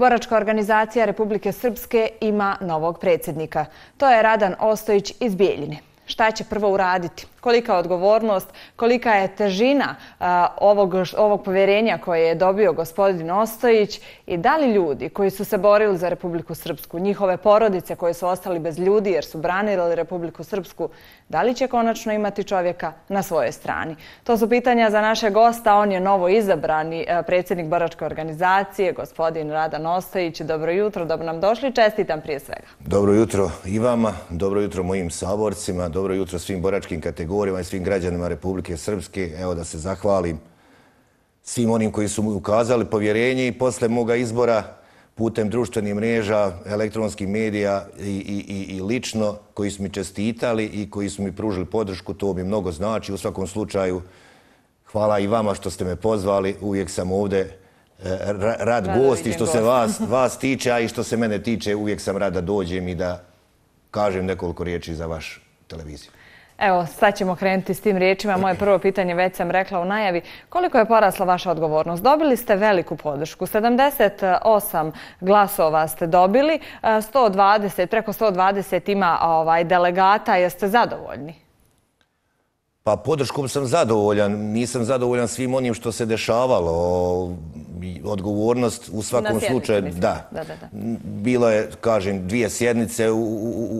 Boračka organizacija Republike Srpske ima novog predsjednika. To je Radan Ostojić iz Bijeljine. Šta će prvo uraditi? Kolika je odgovornost, kolika je težina ovog povjerenja koje je dobio gospodin Ostojić i da li ljudi koji su se borili za Republiku Srpsku, njihove porodice koje su ostali bez ljudi jer su branili Republiku Srpsku, da li će konačno imati čovjeka na svojoj strani? To su pitanja za naše gosta. On je novo izabrani predsjednik boračke organizacije, gospodin Radan Ostojić. Dobro jutro, dobro nam došli. Čestitam prije svega. Dobro jutro i vama, dobro jutro mojim saborcima, dobro jutro svim boračkim kategorijama i svim građanima Republike Srpske. Evo da se zahvalim svim onim koji su mu ukazali povjerenje i posle moga izbora putem društvenih mreža, elektronskih medija i lično koji su mi čestitali i koji su mi pružili podršku. To mi mnogo znači. U svakom slučaju hvala i vama što ste me pozvali. Uvijek sam ovdje rad gost i što se vas tiče, a i što se mene tiče uvijek sam rad da dođem i da kažem nekoliko riječi za vašu televiziju. Evo, sad ćemo krenuti s tim riječima. Moje prvo pitanje već sam rekla u najavi. Koliko je porasla vaša odgovornost? Dobili ste veliku podršku. 78 glasova ste dobili. Preko 120 ima delegata. Jeste zadovoljni? Pa podrškom sam zadovoljan. Nisam zadovoljan svim onim što se dešavalo. Odgovornost u svakom slučaju, da. Bilo je, kažem, dvije sjednice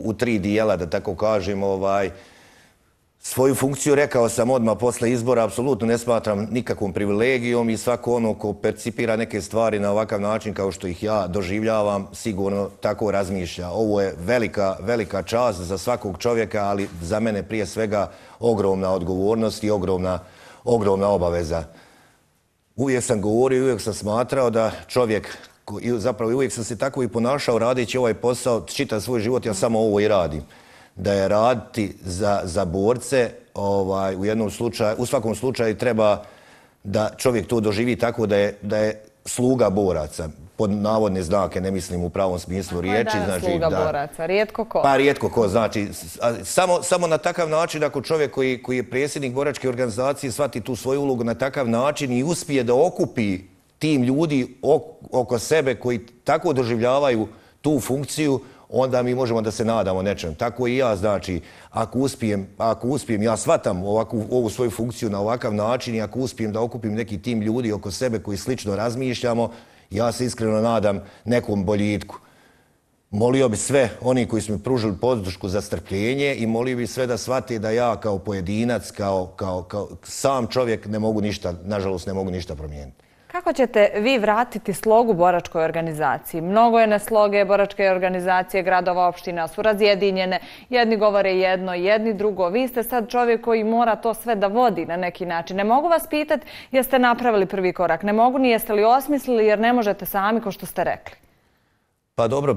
u tri dijela, da tako kažem, svoju funkciju, rekao sam odmah posle izbora, apsolutno ne smatram nikakvom privilegijom i svako ono ko percipira neke stvari na ovakav način kao što ih ja doživljavam, sigurno tako razmišlja. Ovo je velika čast za svakog čovjeka, ali za mene prije svega ogromna odgovornost i ogromna obaveza. Uvijek sam govorio, uvijek sam smatrao da čovjek, zapravo uvijek sam se tako i ponašao radeći ovaj posao, čitav svoj život ja samo ovo i radim. Da je raditi za borce, u svakom slučaju treba da čovjek to doživi tako da je sluga boraca. Pod navodne znake, ne mislim u pravom smislu riječi. Ko je sluga boraca? Rijetko ko? Pa rijetko ko, znači, samo na takav način ako čovjek koji je predsjednik boračke organizacije shvati tu svoju ulogu na takav način i uspije da okupi tim ljudi oko sebe koji tako doživljavaju tu funkciju, onda mi možemo da se nadamo nečem. Tako i ja, znači, ako uspijem, ja shvatam ovu svoju funkciju na ovakav način i ako uspijem da okupim neki tim ljudi oko sebe koji slično razmišljamo, ja se iskreno nadam nekom boljitku. Molio bi sve oni koji su mi pružili podršku za strpljenje i molio bi sve da shvate da ja kao pojedinac, kao sam čovjek ne mogu ništa, nažalost ne mogu ništa promijeniti. Kako ćete vi vratiti slogu boračkoj organizaciji? Mnogo je na sloge boračke organizacije, gradova, opština su razjedinjene, jedni govore jedno, jedni drugo. Vi ste sad čovjek koji mora to sve da vodi na neki način. Ne mogu vas pitati jeste napravili prvi korak, ne mogu ni jeste li osmislili jer ne možete sami ko što ste rekli. Pa dobro,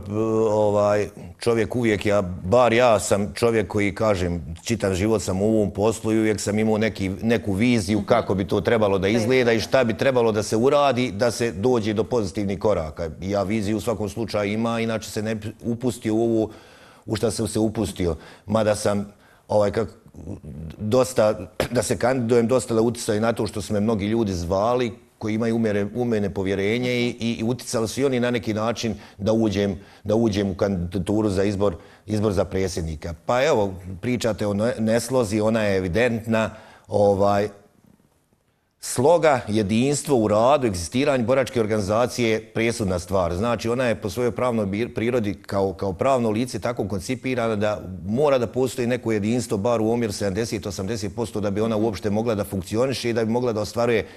čovjek uvijek, bar ja sam čovjek koji, kažem, čitav život sam u ovom poslu i uvijek sam imao neku viziju kako bi to trebalo da izgleda i šta bi trebalo da se uradi da se dođe do pozitivnih koraka. Ja viziju u svakom slučaju ima, inače se ne upustio u ovo u šta sam se upustio. Mada sam, da se kandidujem, dosta da uticam na to što su me mnogi ljudi zvali, koji imaju u mene povjerenje i uticali su i oni na neki način da uđem u kandidaturu za izbor za predsjednika. Pa evo, pričate o neslozi, ona je evidentna. Sloga, jedinstvo u radu, egzistiranje boračke organizacije je presudna stvar. Znači, ona je po svojoj pravnoj prirodi kao pravno lice tako koncipirana da mora da postoji neko jedinstvo, bar u omjer 70-80%, da bi ona uopšte mogla da funkcioniše i da bi mogla da ostvaruje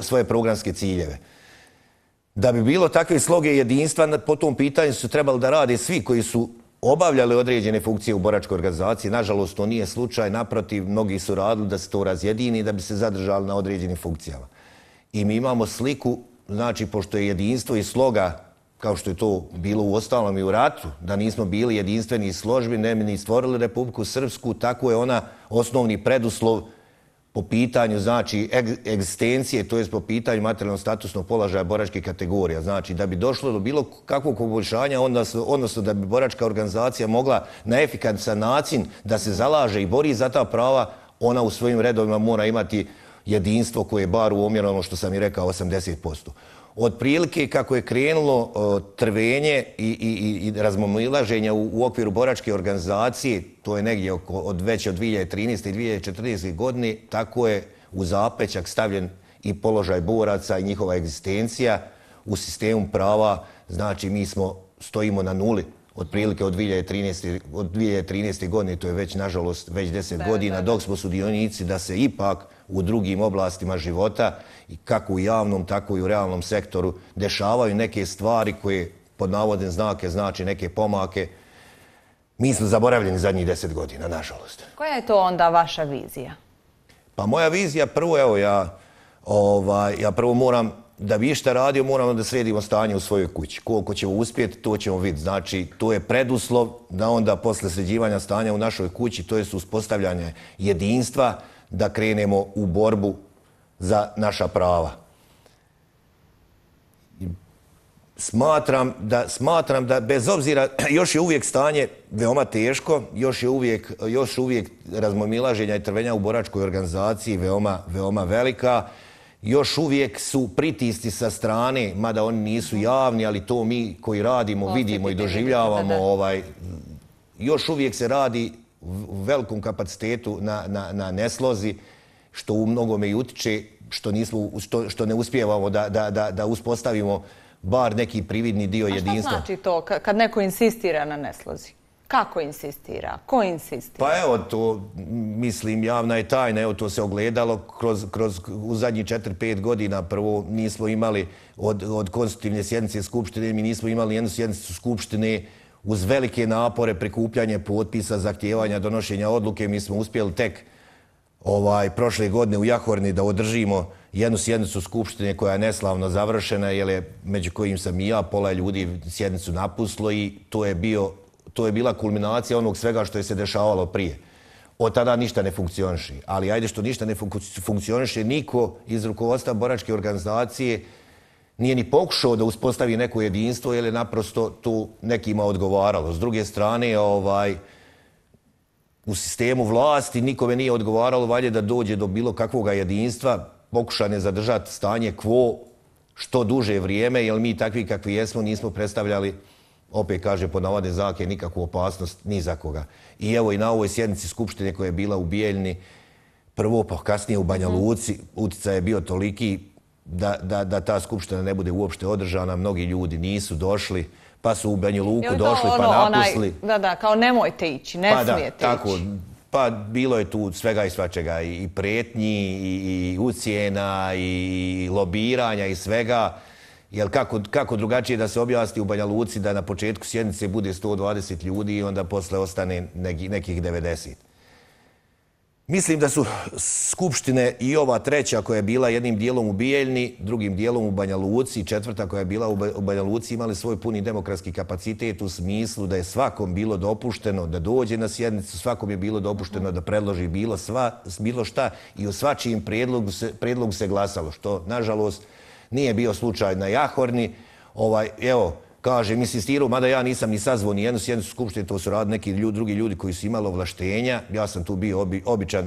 svoje programske ciljeve. Da bi bilo takve sloge i jedinstva, po tom pitanju su trebali da rade svi koji su obavljali određene funkcije u boračkoj organizaciji. Nažalost, to nije slučaj. Naprotiv, mnogi su radili da se to razjedini i da bi se zadržali na određenim funkcijama. I mi imamo sliku, znači, pošto je jedinstvo i sloga, kao što je to bilo u ostalom i u ratu, da nismo bili jedinstveni i složni, ne bi ni stvorili Republiku Srpsku, tako je ona osnovni preduslov po pitanju, znači, egzistencije, to je po pitanju materijalno-statusnog položaja boračkih kategorija. Znači, da bi došlo do bilo kakvog poboljšanja, odnosno da bi boračka organizacija mogla na efikasan način da se zalaže i bori za ta prava, ona u svojim redovima mora imati jedinstvo koje je bar u omjeru, ono što sam i rekao, 80%. Otprilike kako je krenulo trvenje i razmimoilaženja u okviru boračke organizacije, to je negdje već od 2013. i 2014. godine, tako je u zapećak stavljen i položaj boraca i njihova egzistencija u sistemu prava. Znači, mi stojimo na nuli otprilike od 2013. godine, to je već, nažalost, već 10 godina, dok smo sudionici da se ipak u drugim oblastima života, kako u javnom, tako i u realnom sektoru, dešavaju neke stvari koje, pod navodne znake, znači neke pomake. Mi smo zaboravljeni zadnjih 10 godina, nažalost. Koja je to onda vaša vizija? Pa moja vizija, prvo, evo, ja prvo moram... Da bi šta radio, moramo da sredimo stanje u svojoj kući. Koliko ćemo uspjeti, to ćemo vidjeti. Znači, to je preduslov da onda posle sređivanja stanja u našoj kući, to je uspostavljanje jedinstva, da krenemo u borbu za naša prava. Smatram da, bez obzira, još je uvijek stanje veoma teško, još uvijek razmimoilaženja i trvenja u boračkoj organizaciji veoma velika. Još uvijek su pritisci sa strane, mada oni nisu javni, ali to mi koji radimo, vidimo i doživljavamo. Još uvijek se radi u velikom kapacitetu na neslozi, što u mnogome i utiče, što ne uspijevamo da uspostavimo bar neki prividni dio jedinstva. A šta znači to kad neko insistira na neslozi? Kako insistira? Ko insistira? Pa evo, to, mislim, javna je tajna. Evo, to se ogledalo u zadnjih 4-5 godina. Prvo, nismo imali od konstitutivne sjednice Skupštine, mi nismo imali jednu sjednicu Skupštine uz velike napore, prikupljanje potpisa, zahtijevanja, donošenja odluke. Mi smo uspjeli tek prošle godine u Jahorni da održimo jednu sjednicu Skupštine koja je neslavno završena, jer je, među kojim sam i ja, pola ljudi sjednicu napustilo i to je bila kulminacija onog svega što je se dešavalo prije. Od tada ništa ne funkcioniše. Ali ajde, što ništa ne funkcioniše, niko iz rukovodstva boračke organizacije nije ni pokušao da uspostavi neko jedinstvo, jer je naprosto tu nekima odgovaralo. S druge strane, u sistemu vlasti nikome nije odgovaralo valje da dođe do bilo kakvoga jedinstva, pokušane zadržati stanje quo što duže vrijeme, jer mi takvi kakvi jesmo nismo predstavljali, opet kaže, pod navodne znake, nikakvu opasnost ni za koga. I evo, i na ovoj sjednici Skupštine koja je bila u Bijeljini, prvo pa kasnije u Banja Luci, uticaj je bio toliki da ta Skupština ne bude uopšte održana. Mnogi ljudi nisu došli, pa su u Banju Luku došli, pa napustili. Da, kao nemojte ići, ne smijete ići. Pa bilo je tu svega i svačega, i pretnji, i ucjena, i lobiranja, i svega. Jer kako drugačije da se objasni u Banja Luci da na početku sjednice bude 120 ljudi i onda posle ostane nekih 90. Mislim da su skupštine i ova treća koja je bila jednim dijelom u Bijeljni, drugim dijelom u Banja Luci, četvrta koja je bila u Banja Luci, imali svoj puni demokratski kapacitet u smislu da je svakom bilo dopušteno da dođe na sjednicu, svakom je bilo dopušteno da predloži bilo šta i o svačijem predlogu se glasalo, što, nažalost, nije bio slučaj na Jahorni. Evo, kažem, insistirao, mada ja nisam ni sazvao ni jednu sjednicu Skupštine, to su radili neki drugi ljudi koji su imali ovlaštenja. Ja sam tu bio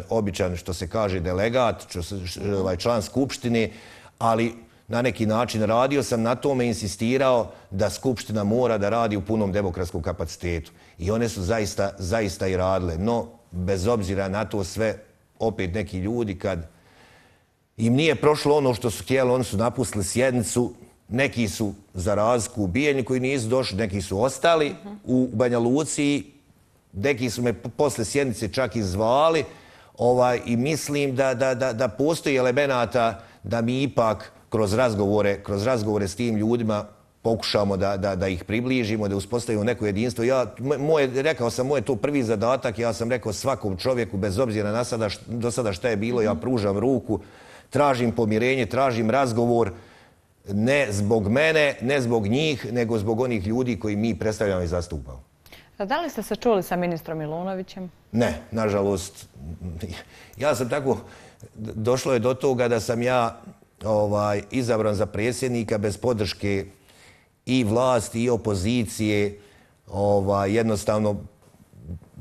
običan, što se kaže, delegat, član Skupštine, ali na neki način radio sam na tome, insistirao da Skupština mora da radi u punom demokratskom kapacitetu. I one su zaista i radile. No, bez obzira na to sve, opet neki ljudi kad im nije prošlo ono što su htjeli, oni su napustili sjednicu, neki su za razliku u Bijeljni koji nisu došli, neki su ostali u Banja Luci, neki su me posle sjednice čak i zvali i mislim da postoji elemenata da mi ipak kroz razgovore s tim ljudima pokušamo da ih približimo, da uspostavimo neko jedinstvo. Rekao sam, moj je to prvi zadatak, ja sam rekao svakom čovjeku, bez obzira do sada šta je bilo, ja pružam ruku, tražim pomirenje, tražim razgovor, ne zbog mene, ne zbog njih, nego zbog onih ljudi koji mi predstavljamo i zastupamo. Da li ste se čuli sa ministrom Milanovićem? Ne, nažalost. Ja sam tako... Došlo je do toga da sam ja izabran za predsjednika bez podrške i vlasti i opozicije. Jednostavno,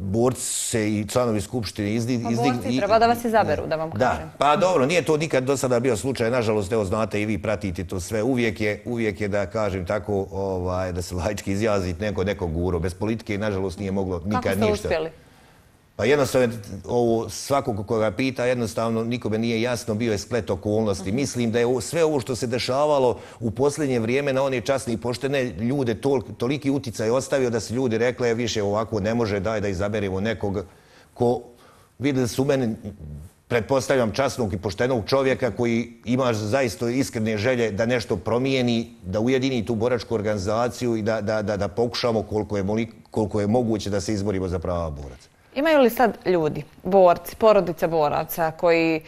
borci se i članovi skupštine izdignu. Borci treba da vas izaberu, da vam kažem. Pa dobro, nije to nikad do sada bio slučaj. Nažalost, evo znate i vi pratite to sve. Uvijek je, da kažem tako, da se laički izjaziti neko guro. Bez politike, nažalost, nije moglo nikad ništa. Kako ste uspjeli? Pa jednostavno, svakog koga pita, jednostavno nikome nije jasno, bio je splet okolnosti. Mislim da je sve ovo što se dešavalo u posljednje vrijeme na one časne i poštene ljude toliki uticaj ostavio da se ljudi rekli više ovako ne može, daj da izaberimo nekog ko, vidjeli su meni, pretpostavljam časnog i poštenog čovjeka koji ima zaista iskrene želje da nešto promijeni, da ujedini tu boračku organizaciju i da pokušamo koliko je moguće da se izborimo za prava boraca. Imaju li sad ljudi, borci, porodice boraca koji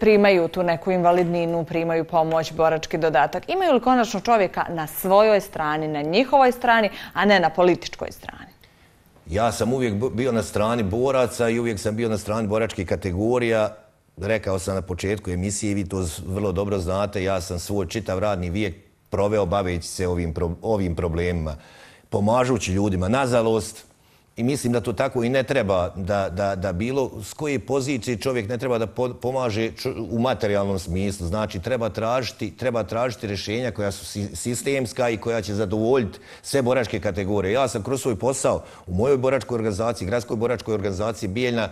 primaju tu neku invalidninu, primaju pomoć, borački dodatak, imaju li konačno čovjeka na svojoj strani, na njihovoj strani, a ne na političkoj strani? Ja sam uvijek bio na strani boraca i uvijek sam bio na strani boračkih kategorija. Rekao sam na početku emisije, vi to vrlo dobro znate, ja sam svoj čitav radni vijek proveo baveći se ovim problemima, pomažući ljudima. Nažalost, i mislim da to tako i ne treba da bilo s koje pozicije čovjek ne treba da pomaže u materijalnom smislu. Znači, treba tražiti rješenja koja su sistemska i koja će zadovoljiti sve boračke kategorije. Ja sam kroz svoj posao u mojoj boračkoj organizaciji, gradskoj boračkoj organizaciji Bijeljina,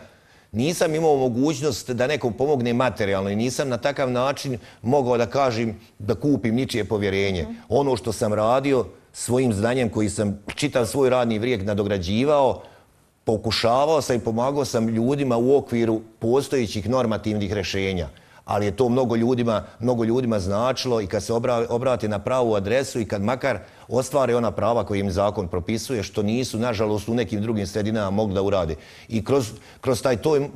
nisam imao mogućnost da nekom pomogne materijalno i nisam na takav način mogao da kažem da kupim ničije povjerenje. Ono što sam radio svojim znanjem koji sam čitav svoj radni vijek nadograđivao, pokušavao sam i pomagao sam ljudima u okviru postojećih normativnih rješenja. Ali je to mnogo ljudima značilo i kad se obrate na pravu adresu i kad makar ostvare ona prava koje im zakon propisuje, što nisu, nažalost, u nekim drugim sredinama mogli da urade. I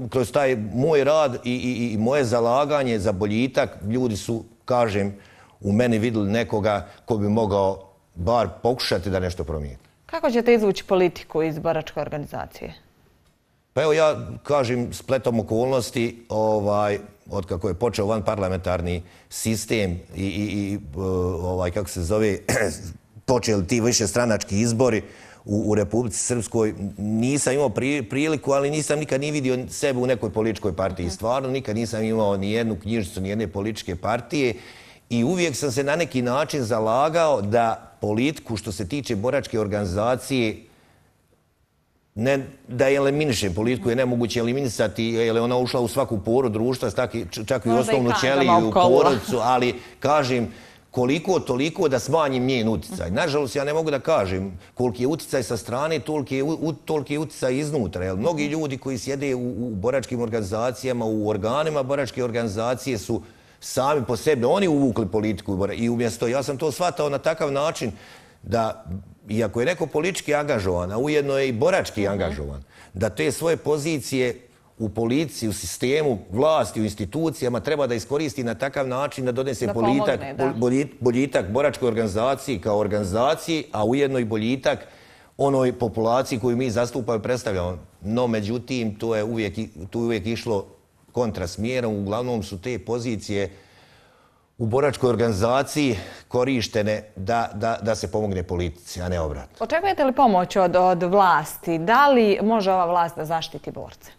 kroz taj moj rad i moje zalaganje za boljitak, ljudi su, kažem, u meni vidjeli nekoga ko bi mogao bar pokušati da nešto promijeni. Kako ćete izvući politiku iz boračke organizacije? Pa evo ja kažem spletom okolnosti, od kako je počeo vanparlamentarni sistem i kako se zove, počeli ti višestranački izbori u Republici Srpskoj, nisam imao priliku, ali nisam nikad ni vidio sebe u nekoj političkoj partiji. Stvarno nikad nisam imao ni jednu knjižicu, ni jedne političke partije i uvijek sam se na neki način zalagao da politiku što se tiče boračke organizacije, da eliminišem politiku, je nemoguće eliminisati jer je ona ušla u svaku poru društva, čak i u osnovnu ćeliju, u porodicu, ali kažem koliko toliko da smanjim njen uticaj. Nažalost, ja ne mogu da kažem koliki je uticaj sa strane, toliki je uticaj iznutra. Mnogi ljudi koji sjede u boračkim organizacijama, u organima boračke organizacije su sami po sebi, oni uvukli politiku i umjesto, ja sam to shvatao na takav način da, iako je neko politički angažovan, a ujedno je i borački angažovan, da te svoje pozicije u policiji, u sistemu, vlasti, u institucijama treba da iskoristi na takav način da donese boljitak boračkoj organizaciji kao organizaciji, a ujedno i boljitak onoj populaciji koju mi zastupamo i predstavljamo. No, međutim, to je uvijek išlo kontrasmjerom. Uglavnom su te pozicije u boračkoj organizaciji korištene da se pomogne politici, a ne obratno. Očekujete li pomoć od vlasti? Da li može ova vlast da zaštiti borce?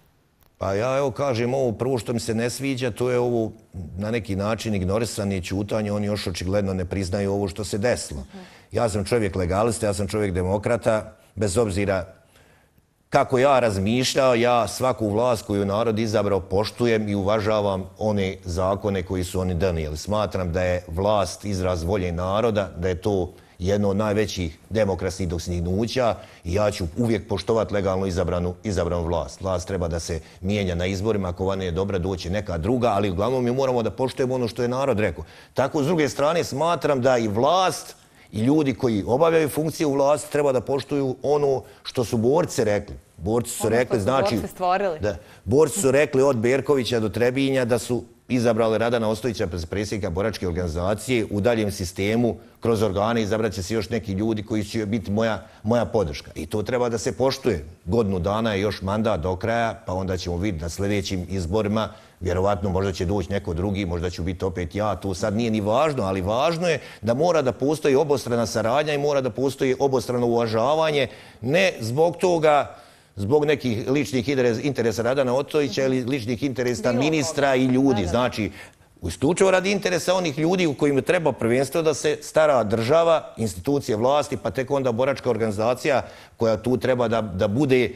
Pa ja evo kažem ovo prvo što mi se ne sviđa, to je ovo na neki način ignorisanje i ćutanje. Oni još očigledno ne priznaju ovo što se desilo. Ja sam čovjek legalista, ja sam čovjek demokrata, bez obzira kako ja razmišljao, ja svaku vlast koju narod izabrao poštujem i uvažavam one zakone koji su oni donijeli. Smatram da je vlast izraz volje naroda, da je to jedno od najvećih demokratskih dostignuća i ja ću uvijek poštovati legalno izabranu vlast. Vlast treba da se mijenja na izborima, ako vam je dobra doći neka druga, ali uglavnom mi moramo da poštujemo ono što je narod rekao. Tako, s druge strane, smatram da i vlast i ljudi koji obavljaju funkciju vlasti treba da poštuju ono što su borci rekli. Borci su rekli, znači, borci su rekli od Berkovića do Trebinja da su izabrali Radana Ostojića, predsjednika boračke organizacije. U daljem sistemu, kroz organe, izabrat će se još neki ljudi koji će biti moja podrška. I to treba da se poštuje. Godinu dana je još mandat do kraja, pa onda ćemo vidjeti na sljedećim izborima. Vjerovatno možda će doći neko drugi, možda ću biti opet ja. To sad nije ni važno, ali važno je da mora da postoji obostrana saradnja i mora da postoji obostrano uvažavanje. Ne zbog toga zbog nekih ličnih interesa Radana Ostojića ili ličnih interesa ministra i ljudi. Znači, isključivo radi interesa onih ljudi u kojima treba prvenstvo da se stara država, institucije vlasti, pa tek onda boračka organizacija koja tu treba da bude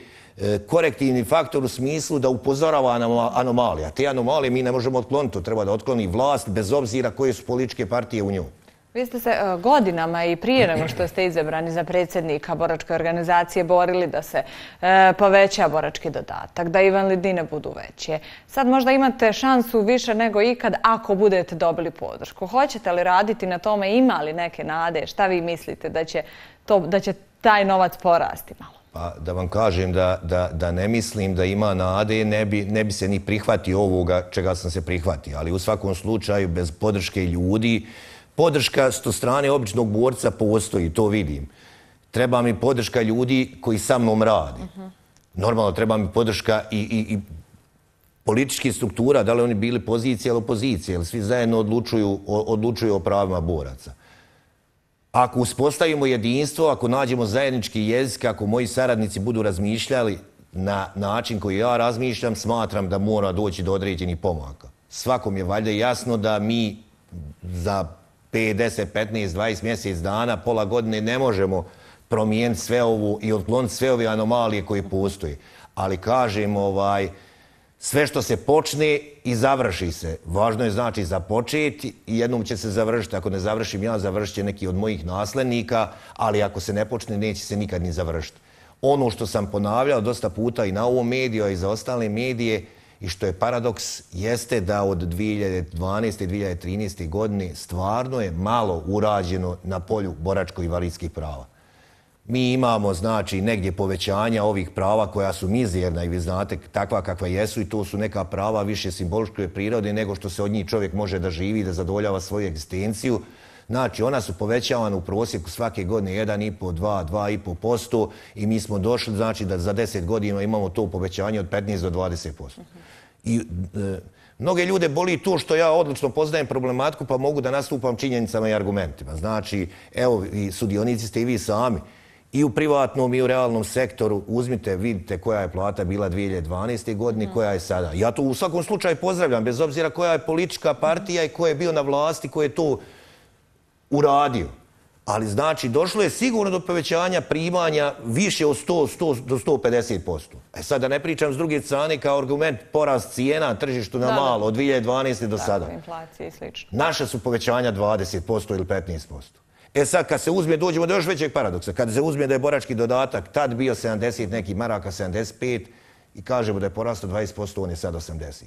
korektivni faktor u smislu da upozorava anomalije. Te anomalije mi ne možemo otkloniti, to treba da otkloni vlast bez obzira koje su političke partije u njoj. Vi ste se godinama i prije nego što ste izabrani za predsjednika boračke organizacije borili da se poveća borački dodatak, da invalidnine budu veće. Sad možda imate šansu više nego ikad ako budete dobili podršku. Hoćete li raditi na tome, ima li neke nade? Šta vi mislite da će taj novac porasti malo? Pa da vam kažem da ne mislim da ima nade, ne bi se ni prihvatio ovoga čega sam se prihvatio. Ali u svakom slučaju bez podrške ljudi, podrška s to strane običnog borca postoji, to vidim. Treba mi podrška ljudi koji sa mnom radi. Normalno treba mi podrška i političkih struktura, da li oni bili pozicija ili opozicija, jer svi zajedno odlučuju o pravima boraca. Ako uspostavimo jedinstvo, ako nađemo zajednički jezik, ako moji saradnici budu razmišljali na način koji ja razmišljam, smatram da mora doći do određenih pomaka. Svakom je valjda jasno da mi za 5, 10, 15, 20 mjesec dana, pola godine ne možemo promijeniti sve ovo i otkloniti sve ove anomalije koje postoje. Ali kažem, sve što se počne i završi se. Važno je znači započeti i jednom će se završiti. Ako ne završim ja, završit će neki od mojih naslednika, ali ako se ne počne, neće se nikad ni završiti. Ono što sam ponavljao dosta puta i na ovom mediju, a i za ostale medije, i što je paradoks, jeste da od 2012. i 2013. godine stvarno je malo urađeno na polju boračko-invalidskih prava. Mi imamo, znači, negdje povećanja ovih prava koja su mizerna i vi znate takva kakva jesu i to su neka prava više simboličke prirode nego što se od njih čovjek može da živi i da zadovoljava svoju egzistenciju. Znači, ona su povećavana u prosjeku svake godine 1,5, 2, 2,5% i mi smo došli, znači, da za 10 godina imamo to povećanje od 15 do 20%. I mnoge ljude boli to što ja odlično poznajem problematiku pa mogu da nastupam činjenicama i argumentima. Znači, evo, sudionici ste i vi sami. I u privatnom i u realnom sektoru uzmite, vidite koja je plata bila 2012. godine, koja je sada. Ja to u svakom slučaju pozdravljam, bez obzira koja je politička partija i ko je bio na vlasti, ko je to uradio. Ali znači, došlo je sigurno do povećanja primanja više od 100 do 150%. E sad da ne pričam s druge strane kao argument porast cijena tržištu na malo od 2012. do sada. Inflacija i slično. Naše su povećanja 20% ili 15%. E sad, kad se uzme, dođemo do još većeg paradoksa, kad se uzme da je borački dodatak tad bio 70 nekih maraka, 75 i kažemo da je porasto 20%, on je sad 80.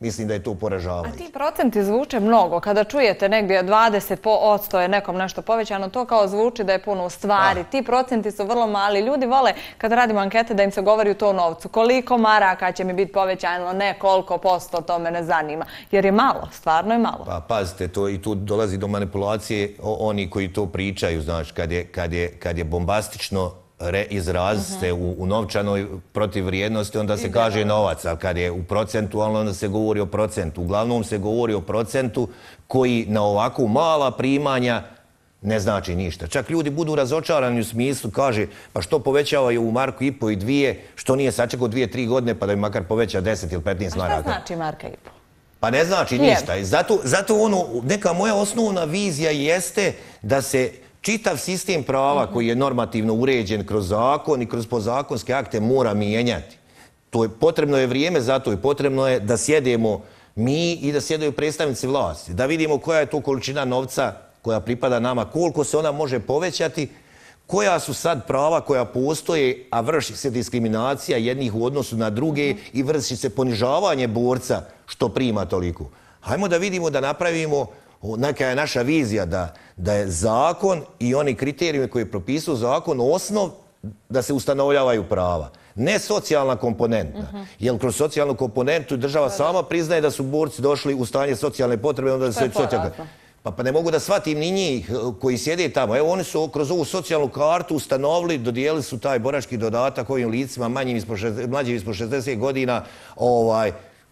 Mislim da je to poražavajuće. A ti procenti zvuče mnogo. Kada čujete negdje 20% je nekom nešto povećano, to kao zvuči da je puno u stvari. Ti procenti su vrlo mali. Ljudi vole, kad radimo ankete, da im se govori to o novcu. Koliko maraka će mi biti povećano, ne koliko posto, to me ne zanima. Jer je malo, stvarno je malo. Pa pazite, i tu dolazi do manipulacije oni koji to pričaju. Znači, kad je bombastično izraz se u novčanoj protivvrijednosti, onda se kaže novac, ali kad je u procentualno, onda se govori o procentu. Uglavnom se govori o procentu koji na ovako mala primanja ne znači ništa. Čak ljudi budu razočarani u smislu, kaže, pa što povećavaju u marku i po i dvije, što nije sačekao 2-3 godine pa da im makar poveća 10 ili 15 maraka. A šta znači marka i po? Pa ne znači ništa. Zato neka moja osnovna vizija jeste da se čitav sistem prava koji je normativno uređen kroz zakon i kroz podzakonske akte mora mijenjati. Potrebno je vrijeme, zato i potrebno je da sjedemo mi i da sjedaju predstavnici vlasti. Da vidimo koja je to količina novca koja pripada nama, koliko se ona može povećati, koja su sad prava koja postoje, a vrši se diskriminacija jednih u odnosu na druge i vrši se ponižavanje borca što prima toliko. Hajmo da vidimo, da napravimo, neka je naša vizija da je zakon i oni kriterijumi koji je propisao zakon osnov da se ustanovljavaju prava. Ne socijalna komponenta. Jer kroz socijalnu komponentu država sama priznaje da su borci došli u stanje socijalne potrebe. Što je porazno. Pa ne mogu da shvatim ni njih koji sjede tamo. Evo, oni su kroz ovu socijalnu kartu ustanovili, dodijelili su taj borački dodatak ovim licima mlađim ispod 60 godina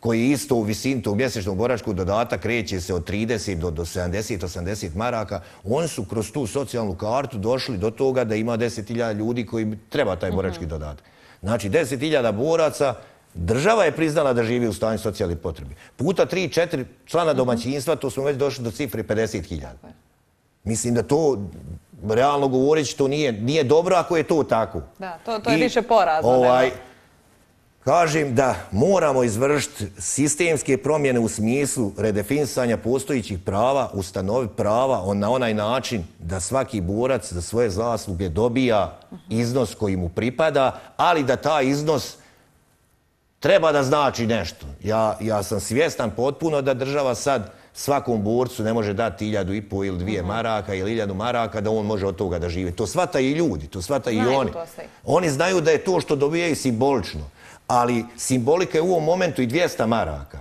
koji isto u visini tog mjesečnog boračkog dodata kreće se od 30 do 70-80 maraka, oni su kroz tu socijalnu kartu došli do toga da ima 10.000 ljudi koji treba taj borački dodatak. Znači, 10.000 boraca država je priznala da živi u stanju socijalnih potrebi. Puta 3-4 člana domaćinstva, to smo već došli do cifre 50.000. Mislim da to, realno govoreći, to nije dobro ako je to tako. Da, to je više porazno. Kažem da moramo izvršiti sistemske promjene u smislu redefinisanja postojićih prava, ustanoviti prava na onaj način da svaki borac za svoje zasluge dobija iznos koji mu pripada, ali da taj iznos treba da znači nešto. Ja sam svjestan potpuno da država sad svakom borcu ne može dati 1.500 ili 2 maraka ili 1.000 maraka da on može od toga da žive. To shvata i ljudi, to shvata i oni. Oni znaju da je to što dobijaju simbolično. Ali simbolika je u ovom momentu i 200 maraka,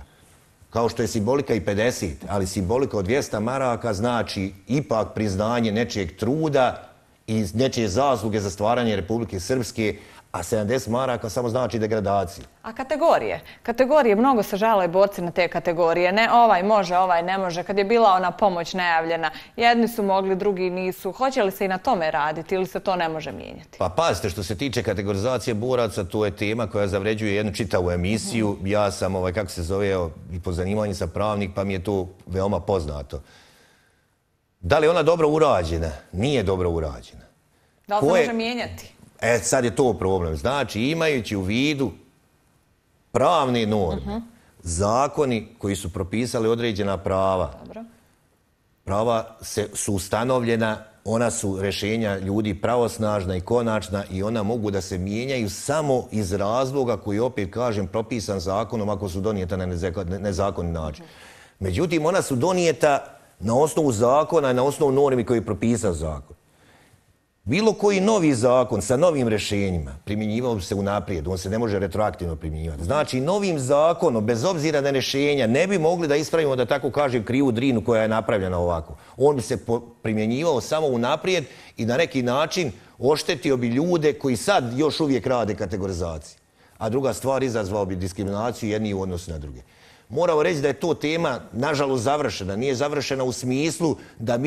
kao što je simbolika i 50, ali simbolika od 200 maraka znači ipak priznanje nečijeg truda i nečije zasluge za stvaranje Republike Srpske, a 70 maraka samo znači degradaciju. A kategorije? Kategorije, mnogo se žale borci na te kategorije. Ne, ovaj može, ovaj ne može. Kad je bila ona pomoć najavljena, jedni su mogli, drugi nisu. Hoće li se i na tome raditi ili se to ne može mijenjati? Pa pazite, što se tiče kategorizacije boraca, to je tema koja zavređuje jednu čitavu emisiju. Ja sam, kako se zove, i po zanimanju sam pravnik, pa mi je to veoma poznato. Da li je ona dobro urađena? Nije dobro urađena. Da li se može mijenjati? E, sad je to problem. Znači, imajući u vidu pravne norme, zakoni koji su propisali određena prava, prava su ustanovljena, ona su rješenja ljudi pravosnažna i konačna i ona mogu da se mijenjaju samo iz razloga koji, opet kažem, propisan zakonom ako su donijeta na nezakonit način. Međutim, ona su donijeta na osnovu zakona i na osnovu normi koji je propisan zakon. Bilo koji novi zakon sa novim rješenjima primjenjivao se unaprijed, on se ne može retroaktivno primjenjivati. Znači, novim zakonom, bez obzira na rješenja, ne bi mogli da ispravimo, da tako kažem, krivu drinu koja je napravljena ovako. On bi se primjenjivao samo unaprijed i na neki način oštetio bi ljude koji sad još uvijek rade kategorizaciju. A druga stvar, izazvao bi diskriminaciju jedni u odnosu na druge. Moramo reći da je to tema, nažalost, završena. Nije završena u smislu da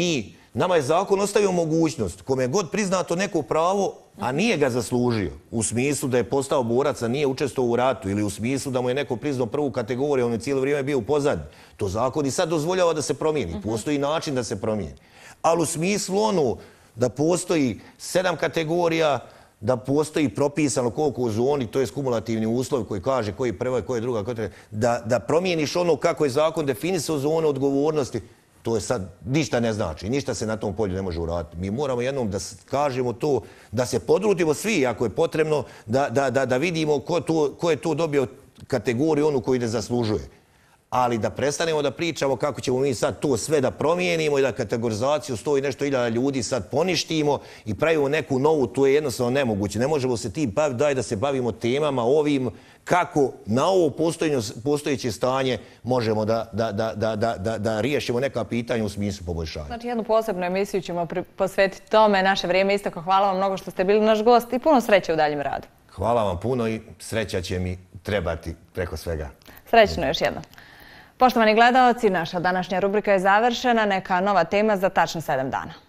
nama je zakon ostavio mogućnost kome je god priznato neko pravo, a nije ga zaslužio. U smislu da je postao borac, a nije učestvovao u ratu, ili u smislu da mu je neko priznao prvu kategoriju, on je cijelo vrijeme bio u pozadini. To zakon i sad dozvoljava da se promijeni. Postoji način da se promijeni. Ali u smislu ono da postoji 7 kategorija, da postoji propisano koliko u zoni, to je kumulativni uslov koji kaže koji je prva i koja je druga, da promijeniš ono kako je zakon definisao zonu odgovornosti, to je sad ništa ne znači, ništa se na tom polju ne može uraditi. Mi moramo jednom da kažemo to, da se podrutimo svi ako je potrebno, da vidimo ko je to dobio kategoriju onu koju ne zaslužuje. Ali da prestanemo da pričamo kako ćemo mi sad to sve da promijenimo i da kategorizaciju 100 i nešto hiljada ljudi sad poništimo i pravimo neku novu, to je jednostavno nemoguće. Ne možemo se tim baviti, daj da se bavimo temama ovim kako na ovo postojeće stanje možemo da riješimo neka pitanja u smislu poboljšanja. Znači, jednu posebnu emisiju ćemo posvetiti tome. Naše vrijeme isteklo. Hvala vam mnogo što ste bili naš gost i puno sreće u daljem radu. Hvala vam puno i sreća će mi trebati preko svega. Srećno još jednom. Poštovani gledalci, naša današnja rubrika je završena. Neka nova tema za tačno 7 dana.